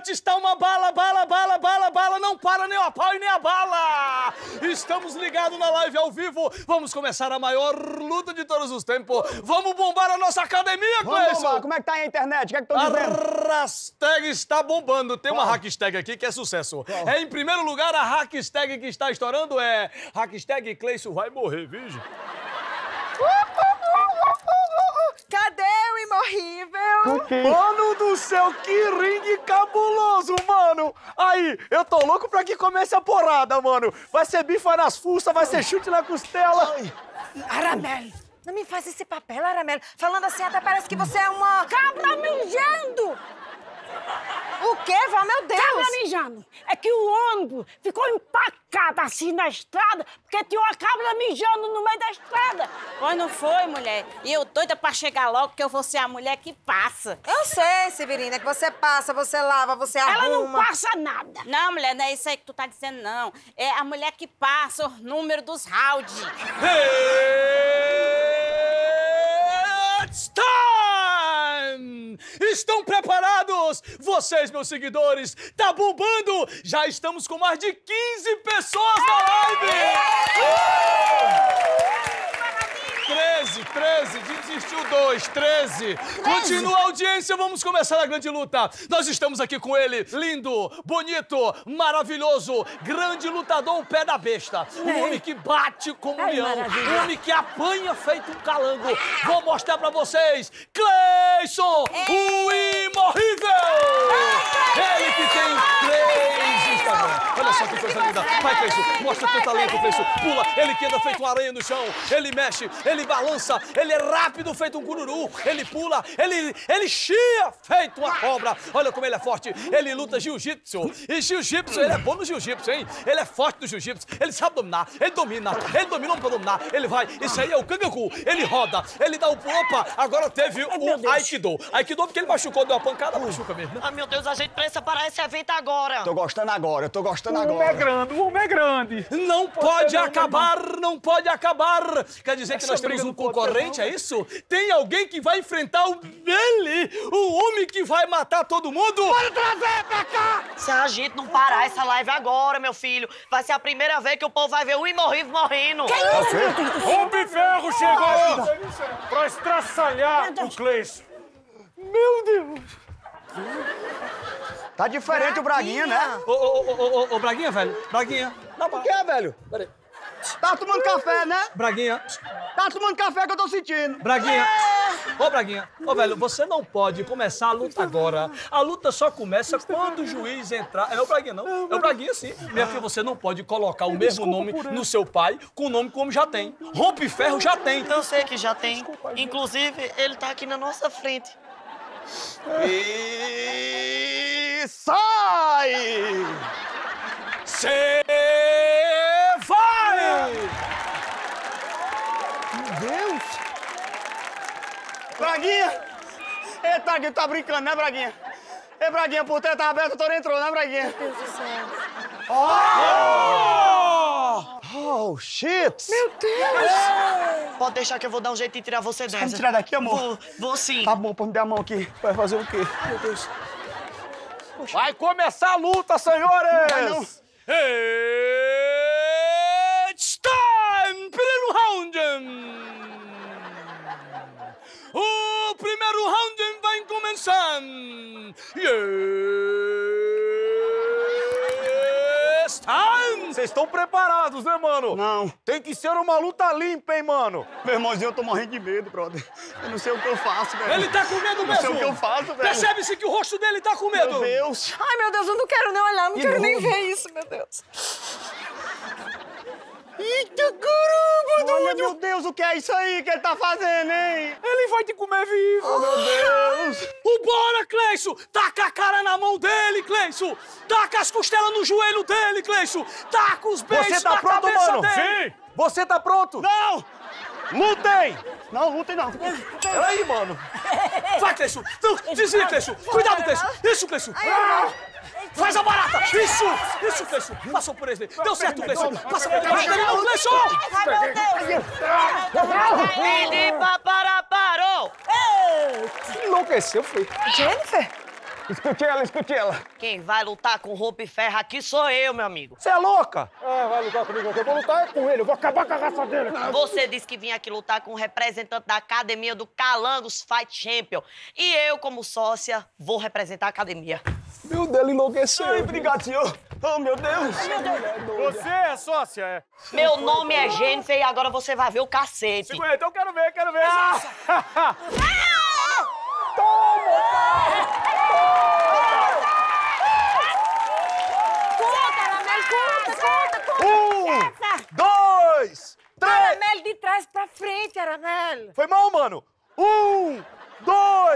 chat está uma bala, bala, bala, bala, bala. Não para nem a pau e nem a bala. Estamos ligados na live ao vivo. Vamos começar a maior luta de todos os tempos. Vamos bombar a nossa academia, Cleison. Como é que tá a internet? O que é que estão dizendo? A hashtag está bombando. Tem uma hashtag aqui que é sucesso. Qual? É, em primeiro lugar, a hashtag que está estourando é... hashtag Cleison vai morrer, virgem. Cadê o imorrível? Okay. Mano do céu, que ringue cabuloso, mano! Aí, eu tô louco pra que comece a porrada, mano! Vai ser bifa nas fuças, vai ser chute na costela! Aramel, não me faz esse papel, Aramel! Falando assim até parece que você é uma... cabra mijando! O quê, vó? Meu Deus! Cabra mijando! É que o ônibus ficou empacado assim na estrada porque tinha uma cabra mijando no meio da estrada. Mas não foi, mulher. E eu doida pra chegar logo porque eu vou ser a mulher que passa. Eu sei, Severina, que você passa, você lava, você arruma. Ela não passa nada. Não, mulher, não é isso aí que tu tá dizendo, não. É a mulher que passa o número dos rounds. It's time! Estão preparados? Vocês, meus seguidores, tá bombando! Já estamos com mais de 15 pessoas na live! 13, desistiu 2, 13. Continua a audiência, vamos começar a grande luta. Nós estamos aqui com ele, lindo, bonito, maravilhoso, grande lutador, o pé da besta. Um homem que bate como um leão, um homem que apanha feito um calango. Vou mostrar pra vocês, Cleison, o imorrível! Ele que tem 3 Instagram. Olha só que coisa linda. Vai, Cleison, mostra teu talento, Cleison. Pula, ele que anda feito uma aranha no chão. Ele mexe, ele balança, ele é rápido feito um cururu, ele pula, ele chia feito uma cobra. Olha como ele é forte, ele luta jiu-jitsu. E jiu-jitsu, ele é bom no jiu-jitsu, hein? Ele é forte no jiu-jitsu, ele sabe dominar, ele domina pra dominar, ele vai. Isso aí é o Kangaku, ele roda, ele dá o... Opa, agora teve o Aikido. Aikido porque ele machucou, deu uma pancada, machuca mesmo. Ah, meu Deus, a gente precisa parar esse evento agora. Tô gostando agora, eu tô gostando agora. O homem é grande, o homem é grande. Não pode acabar, não pode acabar. Quer dizer que nós temos um concorrente, é isso? Tem alguém que vai enfrentar o homem que vai matar todo mundo? Bora trazer pra cá! Se a gente não parar essa live agora, meu filho, vai ser a primeira vez que o povo vai ver o imorrível morrendo. Que isso? Homem Ferro chegou pra estraçalhar o Cleison. Meu Deus! Tá diferente Braguinha. O Braguinha, né? Ô, Braguinha, velho. Braguinha. Não, por que, velho? Peraí. Tá tomando café, né? Braguinha. Tá tomando café que eu tô sentindo. Braguinha. Ô, Braguinha. Ô, velho, você não pode começar a luta agora. A luta só começa quando o juiz entrar. É o Braguinha, não? É o Braguinha, sim. Minha filha, você não pode colocar o mesmo nome no seu pai com o nome que o homem já tem. Rompe Ferro já tem. Eu sei que já tem. Inclusive, ele tá aqui na nossa frente. E sai! Cê vai! Meu Deus! Braguinha! Ei, Braguinha, tá brincando, né, Braguinha? Ei, Braguinha, por trás tá aberto, o touro entrou, né, Braguinha? Meu Deus do céu! Oh! Oh, shit! Meu Deus! É. Pode deixar que eu vou dar um jeito de tirar você dessa. Você vai me tirar daqui, amor? Vou sim. Tá bom, pode me dar a mão aqui. Vai fazer o quê? Meu Deus. Poxa. Vai começar a luta, senhores! Não vai, não. It's time! Primeiro round! O primeiro round vai começar! Yes! Time! Vocês estão preparados, né, mano? Não. Tem que ser uma luta limpa, hein, mano? Meu irmãozinho, eu tô morrendo de medo, brother. Eu não sei o que eu faço, velho. Ele tá com medo mesmo. Não sei o que eu faço, velho. Percebe-se que o rosto dele tá com medo. Meu Deus. Ai, meu Deus, eu não quero nem olhar, não quero nem ver isso, meu Deus. Eita, caramba, olha, meu Deus, o que é isso aí que ele tá fazendo, hein? Ele vai te comer vivo. Oh, meu Deus. Bora, Cleison! Taca a cara na mão dele, Cleison! Taca as costelas no joelho dele, Cleison! Taca os beijos na cabeça dele! Você tá pronto, mano? Sim! Você tá pronto? Não! Lutem! Não, lutem não. Peraí, mano. Vai, Cleison! Desvia, Cleison! Cuidado, Cleison! Isso, Cleison! Faz a barata! Isso! Isso, Cleison! Passou por ele. Deu certo, Cleison! Passa por ele. Não, Cleison! Ai, meu Deus! Ele parou! Enlouqueceu, foi. Jennifer? Escute ela, escute ela. Quem vai lutar com roupa e ferro aqui sou eu, meu amigo. Você é louca? Ah, vai lutar comigo. Eu vou lutar com ele, eu vou acabar com a raça dele. Você disse que vinha aqui lutar com um representante da academia do Calangos Fight Champion. E eu, como sócia, vou representar a academia. Meu Deus, enlouqueceu. Ai, obrigado, senhor. Oh, meu Deus. Ai, meu Deus. Você é sócia, é? Meu nome é Jennifer e agora você vai ver o cacete. Segura, então quero ver, quero ver. Ah! De trás pra frente, Aramel. Foi mal, mano? 1, 2,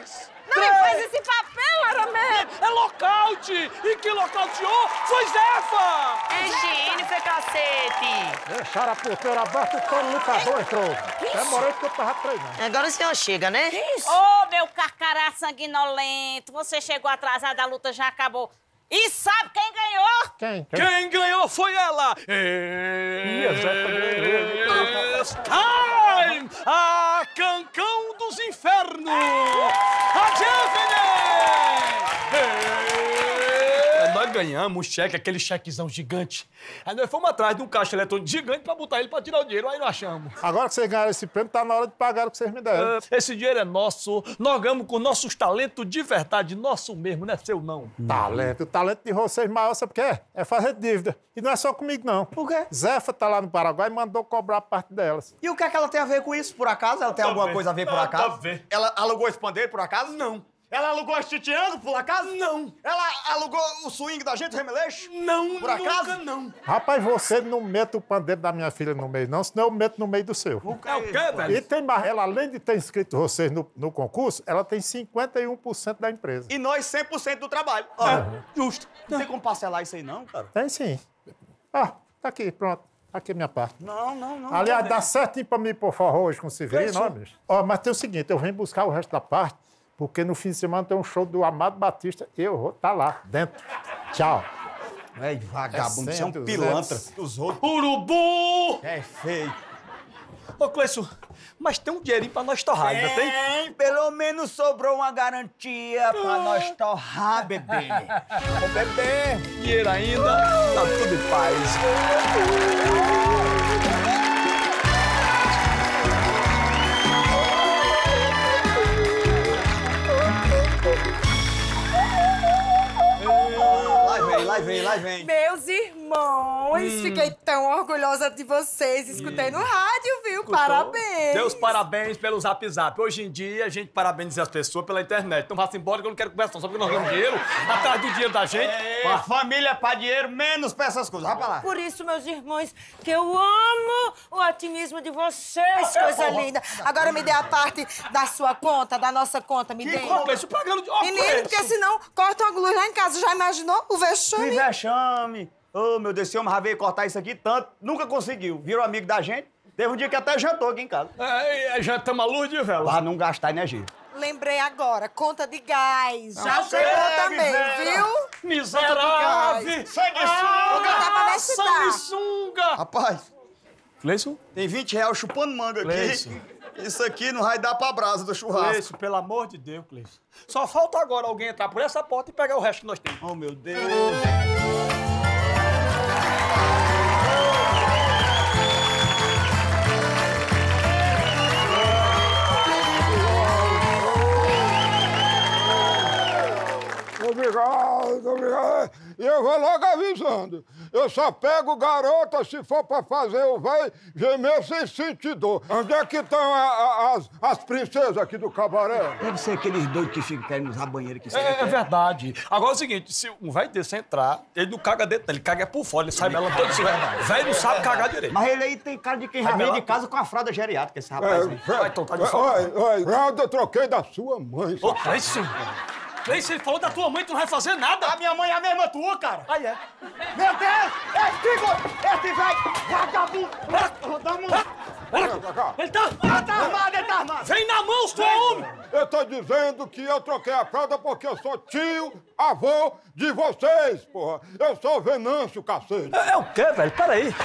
3... Não me faz esse papel, Aramel! É nocaute! E quem nocauteou foi Zefa! É Jennifer, cacete! Deixaram a porteira aberta e todo lutador entrou. Até morei porque eu tava treinando. Agora o senhor chega, né? Ô, oh, meu carcará sanguinolento! Você chegou atrasado, a luta já acabou. E sabe quem ganhou? Quem ganhou foi ela! It's time! A Cancão dos Infernos! A Jennifer! Nós ganhamos o cheque, aquele chequezão gigante. Aí nós fomos atrás de um caixa eletrônico gigante pra botar ele pra tirar o dinheiro, aí nós achamos. Agora que vocês ganharam esse prêmio, tá na hora de pagar o que vocês me deram. Esse dinheiro é nosso, nós ganhamos com nossos talentos de verdade, nosso mesmo, não é seu não. Talento, o talento de vocês maior, sabe o que é? É fazer dívida. E não é só comigo não. Por quê? Zefa tá lá no Paraguai e mandou cobrar parte delas. E o que é que ela tem a ver com isso, por acaso? Ela tem alguma coisa a ver, por acaso? Ela alugou esse pandeiro, por acaso? Não. Ela alugou esse titiango, por acaso? Não. Ela alugou o swing da gente, o remeleixo? Não, por acaso? Não. Rapaz, você não mete o pandeiro da minha filha no meio, não, senão eu meto no meio do seu. O que é o quê, velho? E tem mais, ela além de ter inscrito vocês no concurso, ela tem 51% da empresa. E nós 100% do trabalho. Olha, justo. Não tem como parcelar isso aí, não, cara? Tem sim. Ah, tá aqui, pronto. Aqui é minha parte. Não. Aliás, não, dá certinho pra mim por favor hoje com o Severino, não, bicho? Ó, mas tem o seguinte, eu venho buscar o resto da parte, porque no fim de semana tem um show do Amado Batista e eu vou estar lá dentro. Tchau. É vagabundo, você é um pilantra. Urubu! É feio. Ô, Cleço, mas tem um dinheirinho pra nós torrar, ainda tem? Tem, pelo menos sobrou uma garantia pra nós torrar, bebê. Ô, bebê! Dinheiro ainda, tá tudo em paz. Lá vem. Meus irmãos, fiquei tão orgulhosa de vocês. Escutei no rádio, viu? Escutou? Parabéns. Deus, parabéns pelo Zap Zap. Hoje em dia, a gente parabeniza as pessoas pela internet. Então vá-se embora que eu não quero conversar, só porque nós ganhamos dinheiro, atrás do dinheiro da gente. A família pra dinheiro, menos pra essas coisas. Vai pra lá. Por isso, meus irmãos, que eu amo o otimismo de vocês, coisa linda. Agora me dê a parte da sua conta, da nossa conta, me dê. Menino, porque senão cortam a luz lá em casa. Já imaginou o vexame? Que vexame! Oh, meu Deus, esse homem já veio cortar isso aqui tanto, nunca conseguiu. Virou amigo da gente, teve um dia que até jantou aqui em casa. Jantamos a luz de vela. Lá não gastar energia. Lembrei agora, conta de gás. Já chegou também, viu? Miserável! Sanguessuga! Rapaz, Cleison? Tem 20 reais chupando manga aqui. Isso aqui não vai dar pra brasa do churrasco. Cleison, pelo amor de Deus, Cleison. Só falta agora alguém entrar por essa porta e pegar o resto que nós temos. Oh, meu Deus. Obrigado. E eu vou logo avisando. Eu só pego garota se for pra fazer o véio gemer sem sentir dor. Onde é que estão as princesas aqui do cabaré? Deve ser aqueles doidos que ficam querendo usar banheiro que é verdade. Agora é o seguinte, se um véio desse entrar, ele não caga dentro, ele caga por fora, ele sai melando todo isso. Velho não sabe cagar direito. Mas ele aí tem cara de quem já veio de casa com a fralda geriátrica, esse rapaz aí. Vai tocar de fora. Oi, fralda eu troquei da sua mãe. Ô, Cleison. Cleison, ele falou da tua mãe, tu não vai fazer nada. A minha mãe é a mesma tua, cara. Ah, é? Meu Deus! Esse velho! Vagabundo! Ele tá armado! Vem na mão, seu homem! Eu tô dizendo que eu troquei a fralda porque eu sou tio, avô de vocês, porra. Eu sou Venâncio, cacete. É o quê, velho? Peraí.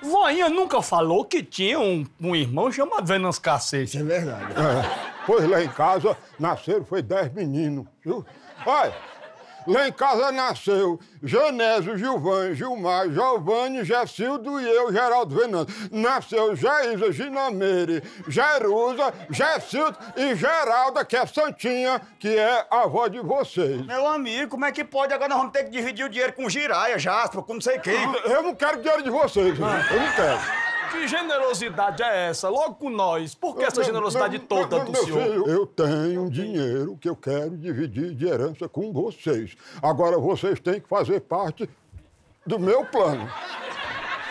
Voinha nunca falou que tinha um irmão chamado Venâncio Cacete. É verdade. Pois lá em casa, nasceram, foi 10 meninos, viu? Olha, Lá em casa nasceu Genésio, Gilvan, Gilmar, Giovanni, Gessildo e eu, Geraldo Venâncio. Nasceu Jaísa, Ginameire, Jerusa, Gessildo e Geralda, que é Santinha, que é a avó de vocês. Meu amigo, como é que pode? Agora nós vamos ter que dividir o dinheiro com Jiraia, Jasper, com não sei quem. Eu não quero dinheiro de vocês, eu não quero. Que generosidade é essa? Logo com nós. Por que essa generosidade toda do senhor? Filho, eu tenho dinheiro que eu quero dividir de herança com vocês. Agora vocês têm que fazer parte do meu plano.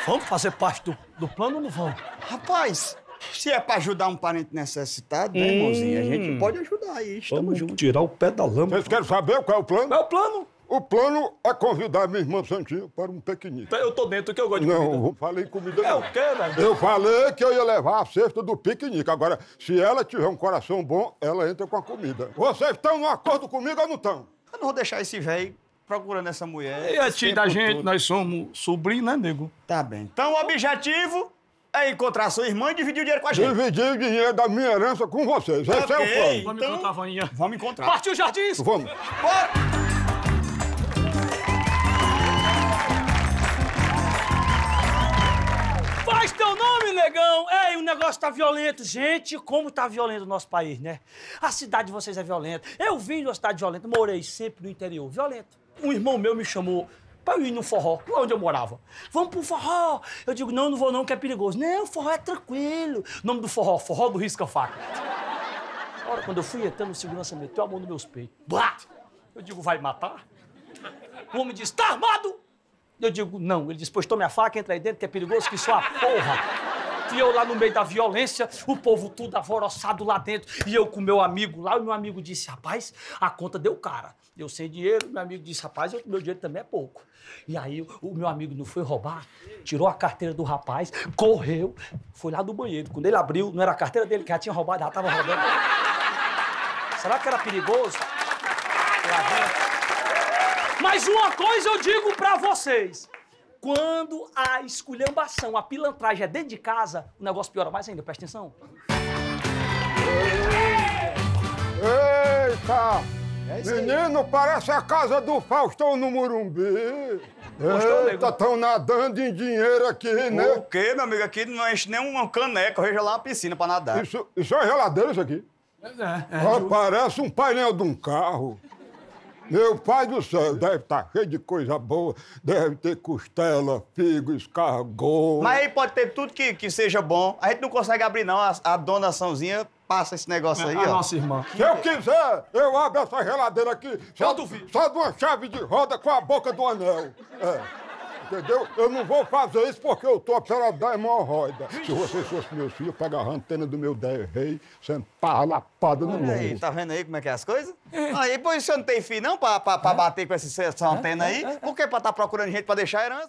Vamos fazer parte do plano ou não vamos? Rapaz, se é pra ajudar um parente necessitado, né, irmãozinho? A gente pode ajudar aí, estamos juntos. Tirar o pé da lama. Vocês querem saber qual é o plano? Qual é o plano? O plano é convidar minha irmã Santinha para um piquenique. Eu tô dentro, que eu gosto de comida. Não, eu falei comida não. Eu quero, né? Eu falei que eu ia levar a cesta do piquenique. Agora, se ela tiver um coração bom, ela entra com a comida. Vocês estão no acordo comigo ou não estão? Eu não vou deixar esse velho procurando essa mulher. E a tia da gente, todo. Nós somos sobrinhos, né, nego? Tá bem. Então, o objetivo é encontrar sua irmã e dividir o dinheiro com a gente. Dividir o dinheiro da minha herança com vocês. Tá, esse é o plano. Vamos então, encontrar, Vaninha. Vamos encontrar. Partiu o jardim? Vamos. Bora! Faz teu nome, negão! Ei, o negócio tá violento. Gente, como tá violento o nosso país, né? A cidade de vocês é violenta. Eu vim de uma cidade violenta, morei sempre no interior. Violento. Um irmão meu me chamou pra eu ir no forró, lá onde eu morava. Vamos pro forró. Eu digo, não, não vou não, que é perigoso. Não, o forró é tranquilo. O nome do forró, forró do risca-faca. Na hora, quando eu fui entrando, o segurança meteu a mão nos meus peitos. Bah! Eu digo, vai matar? O homem diz, tá armado? Eu digo, não. Ele disse, pois tome a faca, entra aí dentro, que é perigoso, que isso é uma porra. E eu lá no meio da violência, o povo tudo alvoroçado lá dentro, e eu com meu amigo lá, o meu amigo disse, rapaz, a conta deu cara. Eu sem dinheiro, meu amigo disse, rapaz, meu dinheiro também é pouco. E aí o meu amigo não foi roubar, tirou a carteira do rapaz, correu, foi lá do banheiro. Quando ele abriu, não era a carteira dele que já tinha roubado, já tava roubando. Será que era perigoso? Mas uma coisa eu digo pra vocês. Quando a esculhambação, a pilantragem é dentro de casa, o negócio piora mais ainda. Presta atenção. Eita! Menino, parece a casa do Faustão no Morumbi. Eita, estão nadando em dinheiro aqui, né? O quê, meu amigo? Aqui não enche nem uma caneca, eu vejo lá uma piscina pra nadar. Isso é geladeira, isso aqui? Parece um painel de um carro. Meu pai do céu, deve estar cheio de coisa boa, deve ter costela, figo, escargot... Mas aí pode ter tudo que seja bom. A gente não consegue abrir, não. A donaçãozinha passa esse negócio aí, ó. Nossa irmã. Se eu quiser, eu abro essa geladeira aqui só de uma chave de roda com a boca do anel. É. Entendeu? Eu não vou fazer isso porque eu tô a pera da hemorroida. Se vocês fossem meus filhos, eu pegava a antena do meu 10 rei, sentava lapada no meio. Tá vendo aí como é que é as coisas? Aí, pois, você não tem filho não pra bater com essa antena aí? Por que pra estar procurando gente pra deixar a herança?